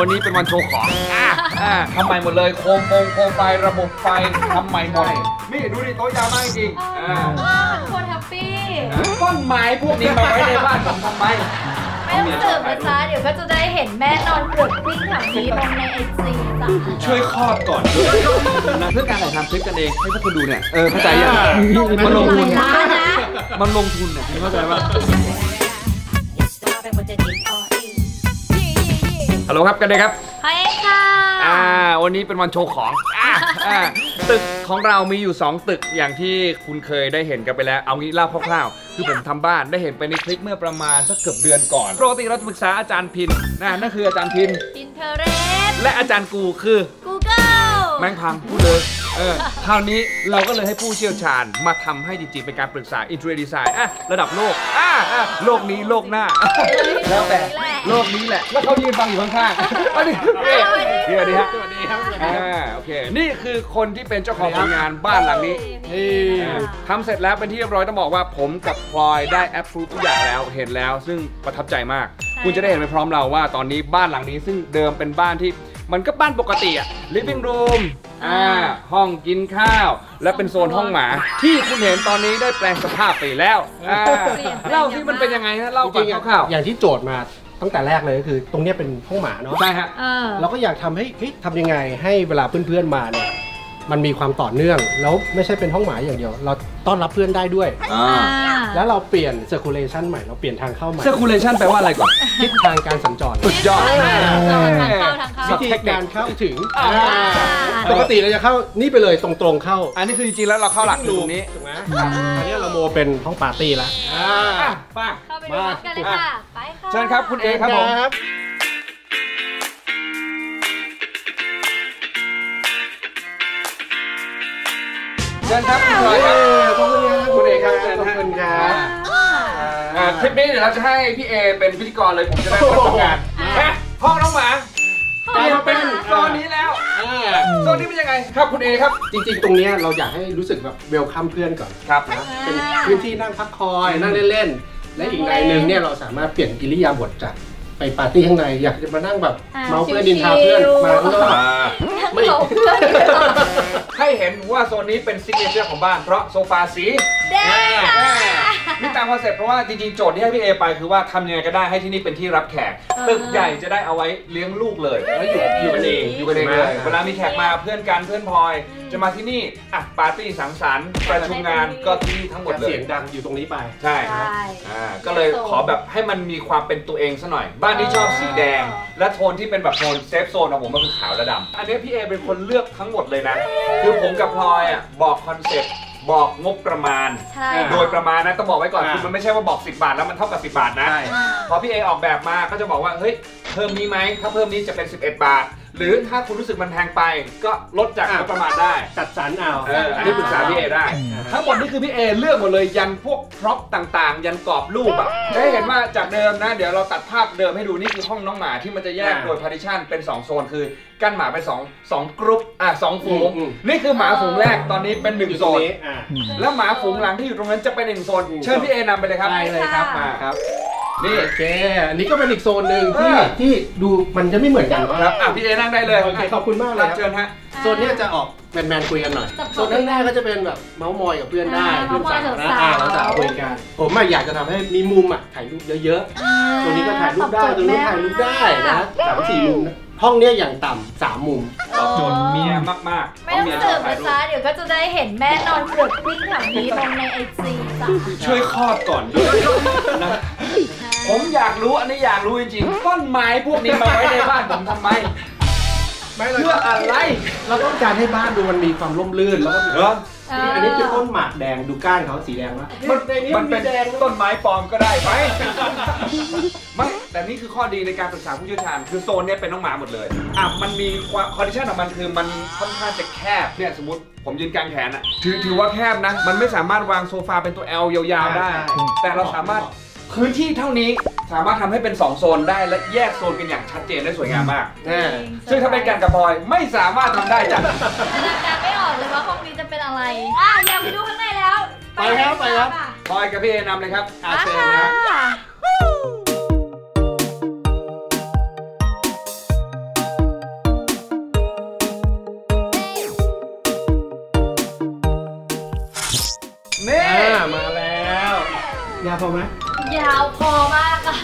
วันนี้เป็นวันโชว์ของทำใหม่หมดเลยโคมโคมไฟระบบไฟทำใหม่หมดนี่ดูดิโต๊ะยาวมากจริงคนแฮปปี้ต้นไม้พวกนี้มาไว้ในบ้านผมทำไมไม่ต้องตื่นนะจ๊ะเดี๋ยวก็จะได้เห็นแม่นอนเปลือกปิ้งแถวนี้ลงในไอจีจ้ะช่วยคลอดก่อนด้วยเพื่อการถ่ายทำคลิปกันเองให้พวกคุณดูเนี่ยเข้าใจยังมันลงทุนมันลงทุนเนี่ยเข้าใจป่ะฮัลโหลครับกันเลยครับเฮ้ยค่ะวันนี้เป็นวันโชว์ของตึกของเรามีอยู่2ตึกอย่างที่คุณเคยได้เห็นกันไปแล้วเอางี้เล่าคร่าวๆคือผมทำบ้านได้เห็นไปในคลิปเมื่อประมาณสักเกือบเดือนก่อนปกติเราจะปรึกษาอาจารย์พินนั่นคืออาจารย์พินเทเรสและอาจารย์กูคือ Google แม่งพังพูดเลยคราวนี้เราก็เลยให้ผู้เชี่ยวชาญมาทำให้จริงๆเป็นการปรึกษาอินเทอร์เน็ตดีไซน์ระดับโลกโลกนี้โลกหน้าแล้วแต่โลกนี้แหละแล้วเขายืนฟังอยู่ข้างๆสวัสดีครับโอเคนี่คือคนที่เป็นเจ้าของผลงานบ้านหลังนี้ทำเสร็จแล้วเป็นที่เรียบร้อยต้องบอกว่าผมกับพลอยได้แอปฟูทุกอย่างแล้วเห็นแล้วซึ่งประทับใจมากคุณจะได้เห็นไปพร้อมเราว่าตอนนี้บ้านหลังนี้ซึ่งเดิมเป็นบ้านที่มันก็บ้านปกติอะ living room ห้องกินข้าวและเป็นโซนห้องหมาที่คุณเห็นตอนนี้ได้แปลงสภาพไปแล้วเล่าที่มันเป็นยังไงฮะเล่าก่อนคร่าวๆอย่างที่โจทย์มาตั้งแต่แรกเลยก็คือตรงนี้เป็นห้องหมาเนาะใช่ฮะเราก็อยากทำให้ทำยังไงให้เวลาเพื่อนๆมาเนี่ยมันมีความต่อเนื่องแล้วไม่ใช่เป็นห้องหมาอย่างเดียวเราต้อนรับเพื่อนได้ด้วยแล้วเราเปลี่ยน circulation ใหม่เราเปลี่ยนทางเข้าใหม่ circulation แปลว่าอะไรก่อนทิศทางการสัญจรสุดยอดวิธีการเข้าถึงปกติเราจะเข้านี่ไปเลยตรงๆเข้าอันนี้คือจริงๆแล้วเราเข้าหลักรูมนี้ถูกไหมอันนี้เราโมเป็นห้องปาร์ตี้ละป้าเข้าไปดูกันเลยค่ะไปค่ะเชิญครับคุณเอครับผมเชิญครับคุณเอกครับคุณเอกครับเชิญครับคลิปนี้เดี๋ยวเราจะให้พี่เอเป็นพิธีกรเลยผมจะได้ทำงานห้องน้องหมาเดี๋ยวเป็นตอนนี้แล้วโซนนี้เป็นยังไงครับคุณเอครับจริงๆตรงนี้เราอยากให้รู้สึกแบบเวลคัมเพื่อนก่อนครับนะเป็นพื้นที่นั่งพักคอยนั่งเล่นๆและอีกรายหนึ่งเนี่ยเราสามารถเปลี่ยนกิริยาบทจากไปปาร์ตี้ข้างในอยากจะมานั่งแบบเมาเพื่อนดินทาเพื่อนมาข้างนอกไม่ให้เห็นว่าโซนนี้เป็นซิกเนเจอร์ของบ้านเพราะโซฟาสีแดงนี่ตามคอนเซ็ปต์เพราะว่าจริงๆโจทย์ที่ให้พี่เอไปคือว่าทำยังไงก็ได้ให้ที่นี่เป็นที่รับแขกตึกใหญ่จะได้เอาไว้เลี้ยงลูกเลยแล้วอยู่กันเองอยู่กันเองเลยเวลามีแขกมาเพื่อนกันเพื่อนพลอยจะมาที่นี่อ่ะปาร์ตี้สังสรรค์ประชุมงานก็ที่นี่ทั้งหมดเลยเสียงดังอยู่ตรงนี้ไปใช่ก็เลยขอแบบให้มันมีความเป็นตัวเองซะหน่อยบ้านที่ชอบสีแดงและโทนที่เป็นแบบโทนเซฟโซนของผมมันคือขาวและดำอันนี้พี่เอเป็นคนเลือกทั้งหมดเลยนะคือผมกับพลอยอ่ะบอกคอนเซ็ปต์บอกงบประมาณโดยประมาณนะต้องบอกไว้ก่อนคือมันไม่ใช่ว่าบอก10 บาทแล้วมันเท่ากับ10 บาทนะพอพี่เอออกแบบมาก็จะบอกว่าเฮ้ยเพิ่มนี้ไหมถ้าเพิ่มนี้จะเป็น11 บาทหรือถ้าคุณรู้สึกมันแพงไปก็ลดจากงบประมาณได้จัดสรรเอาอันนี้ปรึกษาพี่เอได้ทั้งหมดนี่คือพี่เอเลือกหมดเลยยันพวกพร็อพต่างๆยันกรอบรูปแบบจะเห็นว่าจากเดิมนะเดี๋ยวเราตัดภาพเดิมให้ดูนี่คือห้องน้องหมาที่มันจะแยกโดยพาร์ติชันเป็น2โซนคือกั้นหมาเป็น2กรุ๊ป2 ฝูงนี่คือหมาฝูงแรกตอนนี้เป็น1โซนแล้วหมาฝูงหลังที่อยู่ตรงนั้นจะเป็น1โซนเชิญพี่เอนำไปเลยครับไปเลยครับมาครับนี่โอเคอันนี้ก็เป็นอีกโซนหนึ่งที่ดูมันจะไม่เหมือนกันครับพี่เอนั่งได้เลยขอบคุณมากเลยเชิญฮะโซนนี้จะออกแมนคุยกันหน่อยโซนแรกก็จะเป็นแบบเมาส์มอยกับเพื่อนได้เพื่อนสาวนะสาวคุยกันผมอยากจะทำให้มีมุมถ่ายรูปเยอะๆตัวนี้ก็ถ่ายรูปได้ตัวนี้ถ่ายรูปได้นะ3-4 มุมนะห้องนี้อย่างต่ำ3 มุมตอบโจทย์เมียมากๆไม่ต้องเสิร์ฟนะจ๊ะเดี๋ยวก็จะได้เห็นแม่นอนเปลือกปิ้งแถวนี้ลงในไอจีจ้ะช่วยคลอดก่อนด้วยนะผมอยากรู้อันนี้อยากรู้จริงๆต้นไม้พวกนี้มาไว้ในบ้านผมทำไมเพื่ออะไรเราต้องการให้บ้านดูมันมีความร่มรื่นแล้วก็เหรออันนี้คือต้นหมากแดงดูก้านเขาสีแดงนะมันเป็นต้นไม้ปลอมก็ได้ไหมไม่แต่นี่คือข้อดีในการปรึกษาผู้เชี่ยวชาญคือโซนนี้เป็นน้องหมาหมดเลยอ่ะมันมีคอนดิชั่นของมันคือมันค่อนข้างจะแคบเนี่ยสมมติผมยืนกลางแขนอ่ะถือว่าแคบนะมันไม่สามารถวางโซฟาเป็นตัว L ยาวๆได้แต่เราสามารถพื้นที่เท่านี้สามารถทำให้เป็น2โซนได้และแยกโซนเป็นอย่างชัดเจนได้สวยงามมากซึ่งถ้าเป็นการกระพอยไม่สามารถทำได้จ้ะการไม่ออกเลยว่าห้องนี้จะเป็นอะไรอยากไปดูข้างในแล้วไปครับพลอยกับพี่เอนำเลยครับอาเซนนะ ยาวพอไหมยาวพอมากค่ะ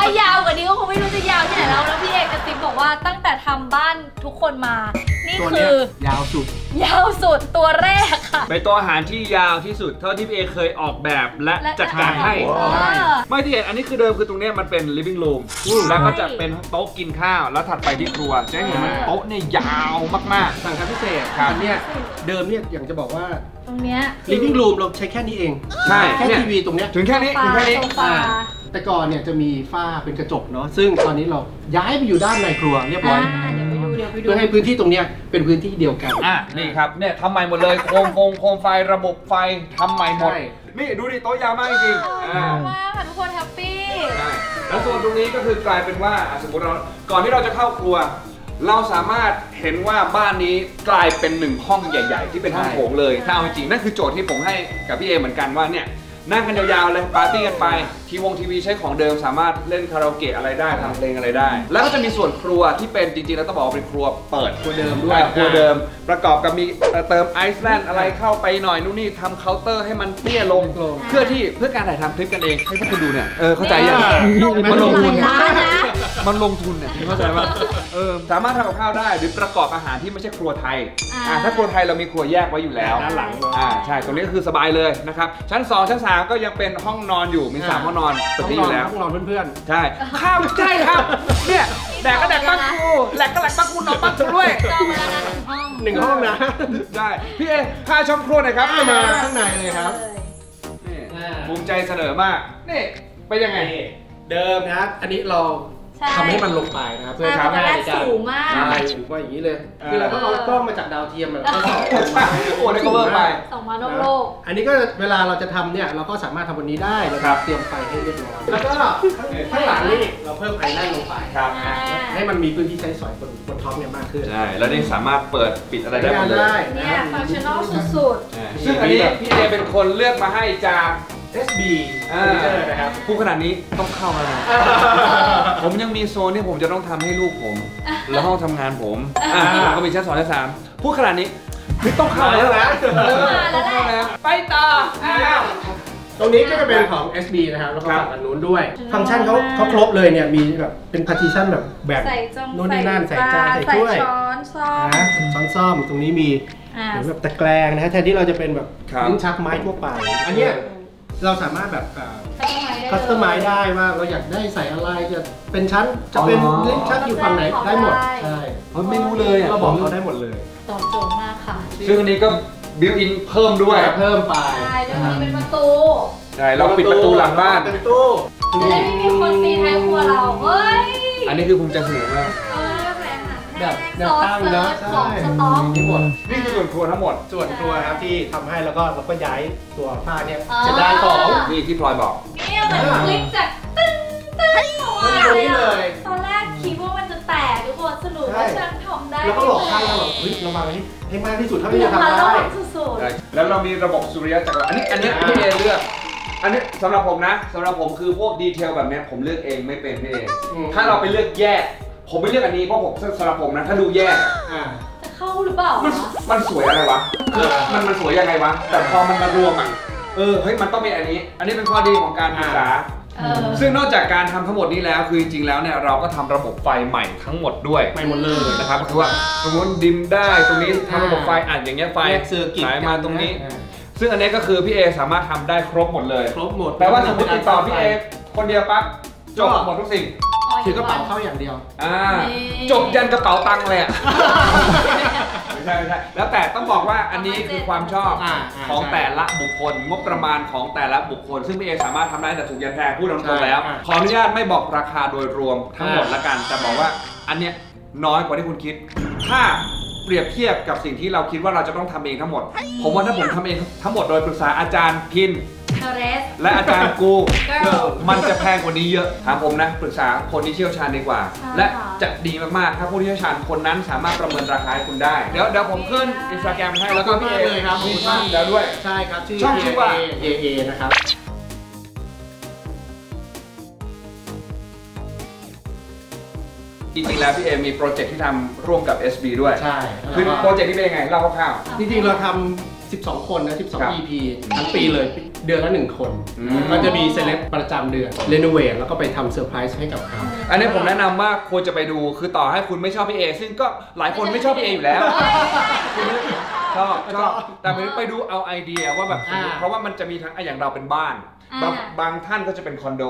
ถ้ายาวกว่านี้ก็คงไม่รู้จะยาวที่ไหนแล้วแล้วพี่เอกกระซิบบอกว่าตั้งแต่ทำบ้านทุกคนมานี่คือยาวสุดยาวสุดตัวแรกค่ะเป็นตัวอาหารที่ยาวที่สุดเท่าที่พี่เอกเคยออกแบบและจัดการให้ไม่ที่เห็นอันนี้คือเดิมคือตรงนี้มันเป็น living room แล้วก็จะเป็นโต๊ะกินข้าวแล้วถัดไปที่ครัวจะเห็นมันโต๊ะเนี่ยยาวมากๆสั่งการพิเศษครับเนี่ยเดิมเนี่ยอย่างจะบอกว่าตรงเนี้ย living room เราใช้แค่นี้เองใช่แค่ทีวีตรงเนี้ยถึงแค่นี้ถึงแค่นี้แต่ก่อนเนี่ยจะมีฝ้าเป็นกระจกเนาะซึ่งตอนนี้เราย้ายไปอยู่ด้านในครัวเรียบร้อยเพื่อให้พื้นที่ตรงนี้เป็นพื้นที่เดียวกันนี่ครับเนี่ยทำใหม่หมดเลยโคมไฟระบบไฟทำใหม่หมดนี่ดูดิโต๊ะยาวมากจริงมากค่ะทุกคนแฮปปี้แล้วส่วนตรงนี้ก็คือกลายเป็นว่าสมมติเราก่อนที่เราจะเข้าครัวเราสามารถเห็นว่าบ้านนี้กลายเป็นหนึ่งห้องใหญ่ๆที่เป็นห้องโถงเลยถ้าเอาจริงนั่นคือโจทย์ที่ผมให้กับพี่เอเหมือนกันว่าเนี่ยนั่งกันยาวๆเลยปาร์ตี้กันไปทีวีใช้ของเดิมสามารถเล่นคาราโอเกะอะไรได้ทำเพลงอะไรได้แล้วก็จะมีส่วนครัวที่เป็นจริงๆแล้วต้องบอกว่าเป็นครัวเปิดครัวเดิมด้วยครัวเดิมประกอบกับมีเติมไอซ์แลนด์อะไรเข้าไปหน่อยนู่นนี่ทำเคาน์เตอร์ให้มันเตี้ยลงเพื่อการถ่ายทำคลิปกันเองให้พวกคุณดูเนี่ยเข้าใจยังมันลงทุนเนี่ยเข้าใจว่าสามารถทำกับข้าวได้หรือประกอบอาหารที่ไม่ใช่ครัวไทยถ้าครัวไทยเรามีครัวแยกไว้อยู่แล้วด้านหลังใช่ตรงนี้ก็คือสบายเลยนะครับชั้น2ชั้น3ก็ยังเป็นห้องนอนอยู่มี3ห้องนอนตึกนี้อยู่แล้วห้องนอนเพื่อนๆใช่ข้าวใช่ครับเนี่ยแดกก็แดกปักกูแหลกก็แหลกปักกูนอนปักกูด้วย1 ห้องนะได้พี่เอพาชมครัวหน่อยครับมาข้างในเลยครับนี่ภูมิใจเสนอมากนี่ไปยังไงเดิมนะอันนี้เราทำให้มันลงไปนะครับเพื่อความแน่ใจสูงมากว่าอย่างนี้เลยคือเราก็เอากล้องมาจากดาวเทียมแล้วก็ส่องมาโอ้แล้วก็เวิร์กไปส่องมารอบโลกอันนี้ก็เวลาเราจะทำเนี่ยเราก็สามารถทำวันนี้ได้นะครับเตรียมไฟให้เรียบร้อยแล้วก็ข้างหลังนี่เราเพิ่มไอแลนด์ลงไปครับให้มันมีพื้นที่ใช้สอยบนท็อปเนี่ยมากขึ้นใช่แล้วนี่สามารถเปิดปิดอะไรได้หมดเลยเนี่ยฟังก์ชันนอลสุดๆซึ่งอันนี้พี่เอเป็นคนเลือกมาให้จาก SB นะครับผู้ขนาดนี้ต้องเข้ามาผมยังมีโซนที่ผมจะต้องทำให้ลูกผมแล้วห้องทำงานผมก็มีชั้น 2 และ 3พูดขนาดนี้ไม่ต้องเข้าแล้วนะต้องเข้าแล้วไปต่อตรงนี้ก็จะเป็นของ SB นะครับแล้วก็ฝั่งอันนู้นด้วยฟังก์ชันเขาครบเลยเนี่ยมีแบบเป็นพาร์ติชันแบบแบ่งโน่นนี่นั่นใส่จานใส่ถ้วยช้อนซ่อมตรงนี้มีแบบตะแกรงนะฮะแทนที่เราจะเป็นแบบลิ้นชักไม้ทั่วไปอันเนี้ยเราสามารถแบบคัสตอมไมซ์ได้ว่าเราอยากได้ใส่อะไรจะเป็นชั้นจะเป็นลิ้นชักอยู่ฝั่งไหนได้หมดใช่ไม่รู้เลยเราบอกเขาได้หมดเลยตอบโจทย์มากค่ะซึ่งอันนี้ก็บิวอินเพิ่มด้วยเพิ่มไปใช่แล้วมีเป็นประตูใช่เราปิดประตูหลังบ้านเป็นตู้จะได้ไม่มีคนปีนท้ายครัวเราเฮ้ยอันนี้คือภูมิใจเสนอมากแบบตั้งนะของสต๊อกทั้งหมดนี่คือส่วนครัวทั้งหมดส่วนครัวครับที่ทำให้แล้วก็เราก็ย้ายตัวผ้าเนี่ยจะได้ของนี่ที่พลอยบอกนี่มันคลิกจากตึ้งเลยตอนแรกคิดว่ามันจะแตกทุกคนสรุปว่าช่างทำได้แล้วก็หลอกข้างเราแบบเรามาให้มากที่สุดเท่าที่จะทำได้แล้วเรามีระบบสุริยะจักรวาลอันนี้พี่เอเลือกอันนี้สำหรับผมนะสำหรับผมคือพวกดีเทลแบบนี้ผมเลือกเองไม่เป็นพี่เอถ้าเราไปเลือกแยกผมไม่เลือกอันนี้เพราะผมสำหรับผมนะถ้าดูแย่จะเข้าหรือเปล่ามันสวยอะไรวะมันสวยยังไงวะแต่พอมันมารวมอ่ะเฮ้ยมันต้องมีอันนี้อันนี้เป็นข้อดีของการศึกษาซึ่งนอกจากการทำทั้งหมดนี้แล้วคือจริงๆแล้วเนี่ยเราก็ทำระบบไฟใหม่ทั้งหมดด้วยใหม่หมดเลยนะครับคือว่าตรงนู้นดิมได้ตรงนี้ทำระบบไฟอัดอย่างเงี้ยไฟสายมาตรงนี้ซึ่งอันนี้ก็คือพี่เอสามารถทำได้ครบหมดเลยครบหมดแปลว่าสมมติติดต่อพี่เอคนเดียวปั๊บจบหมดทุกสิ่งถือกระเป๋าเข้าอย่างเดียวจบยันกระเป๋าตังค์เลยไม่ใช่แล้วแต่ต้องบอกว่าอันนี้คือความชอบของแต่ละบุคคลงบประมาณของแต่ละบุคคลซึ่งพี่เอสามารถทำได้แต่ถูกยันแพงพูดตรงๆแล้วขออนุญาตไม่บอกราคาโดยรวมทั้งหมดละกันแต่บอกว่าอันเนี้ยน้อยกว่าที่คุณคิดถ้าเปรียบเทียบกับสิ่งที่เราคิดว่าเราจะต้องทำเองทั้งหมดผมว่าถ้าผมทำเองทั้งหมดโดยปรึกษาอาจารย์พินและอาจารย์กูมันจะแพงกว่านี้เยอะถามผมนะปรึกษาคนที่เชี่ยวชาญดีกว่าและจะดีมากๆถ้าผู้ที่เชี่ยวชาญคนนั้นสามารถประเมินราคาให้คุณได้เดี๋ยวผมขึ้น Instagram ให้แล้วก็พี่เอเลยครับมีช่องแล้วด้วยใช่ครับช่องชื่อว่า AA นะครับจริงๆแล้วพี่เอมีโปรเจกต์ที่ทำร่วมกับ SB ด้วยใช่คือโปรเจกต์นี้เป็นยังไงเล่าคร่าวๆจริงๆเราทำ12 คนนะ12 EP ทั้งปีเลย เดือนละ1 คนก็จะมีเซเลบประจำเดือนเรโนเวทแล้วก็ไปทำเซอร์ไพรส์ให้กับเขาอันนี้ผมแนะนำว่าควรจะไปดูคือต่อให้คุณไม่ชอบพี่เอซึ่งก็หลายคนไม่ชอบพี่เออยู่แล้วชอบแต่ไปดูเอาไอเดียว่าแบบเพราะว่ามันจะมีทั้งอย่างเราเป็นบ้านบางท่านก็จะเป็นคอนโด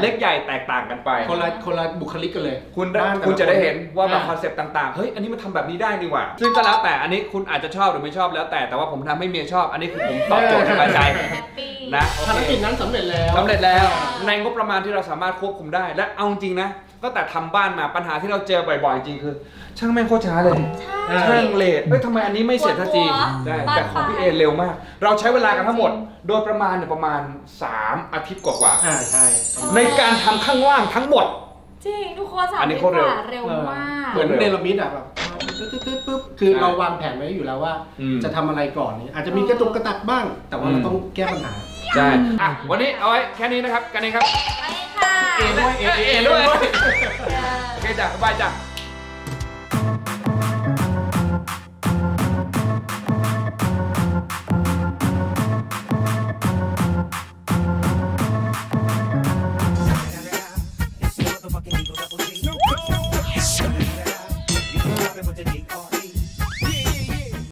เล็กใหญ่แตกต่างกันไปคนละบุคลิกกันเลยคุณจะได้เห็นว่าแบบคอนเซปต์ต่างๆเฮ้ยอันนี้มันทำแบบนี้ได้ดีกว่าซึ่งก็แล้วแต่อันนี้คุณอาจจะชอบหรือไม่ชอบแล้วแต่ว่าผมทำให้เมียชอบอันนี้คือผมตอบโจทย์สบายใจนะภารกิจนั้นสำเร็จแล้วในงบประมาณที่เราสามารถควบคุมได้และเอาจริงนะก็แต่ทำบ้านมาปัญหาที่เราเจอบ่อยๆจริงคือช่างแม่งโคตรช้าเลยช่างเลทเฮ้ยทำไมอันนี้ไม่เสร็จทันทีแต่ของพี่เอเร็วมากเราใช้เวลากันทั้งหมดโดยประมาณ3 อาทิตย์กว่าใช่ในการทำข้างล่างทั้งหมดจริงทุกคนเร็วมากเหมือนเนรมิตอ่ะแบบปึ๊บคือเราวางแผนไว้อยู่แล้วว่าจะทำอะไรก่อนอาจจะมีกระตุกกระตักบ้างแต่ว่าเราต้องแก้ปัญหาใช่อ่ะวันนี้เอาไว้แค่นี้นะครับกันเองครับเอด้วยโอเคจ้ะบ๊ายบายจ้ะ